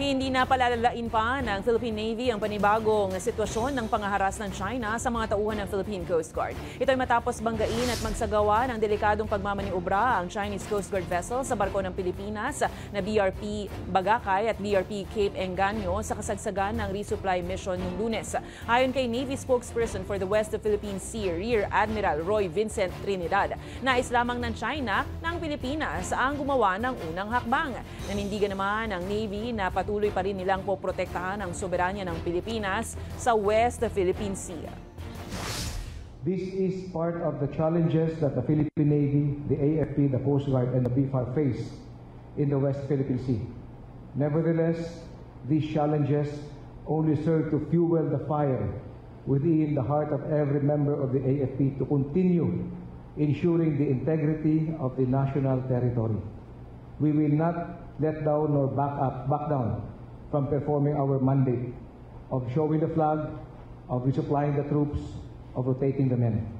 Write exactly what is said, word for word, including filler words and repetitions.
Hindi na palalalain pa ng Philippine Navy ang panibagong sitwasyon ng pangaharas ng China sa mga tauhan ng Philippine Coast Guard. Ito ay matapos banggain at magsagawa ng delikadong pagmamaniobra ang Chinese Coast Guard vessel sa barko ng Pilipinas na B R P Bagacay at B R P Cape Engano sa kasagsagan ng resupply mission noong Lunes. Ayon kay Navy spokesperson for the West Philippine Sea, Rear Admiral Roy Vincent Trinidad, nais lamang ng China na ang Pilipinas ang gumawa ng unang hakbang. Nanindigan naman ang Navy na patuloy Tuloy pa rin nilang poprotektahan ang soberanya ng Pilipinas sa West Philippine Sea. This is part of the challenges that the Philippine Navy, the A F P, the Coast Guard, and the B F A R face in the West Philippine Sea. Nevertheless, these challenges only serve to fuel the fire within the heart of every member of the A F P to continue ensuring the integrity of the national territory. We will not let down nor back up, back down from performing our mandate of showing the flag, of resupplying the troops, of rotating the men.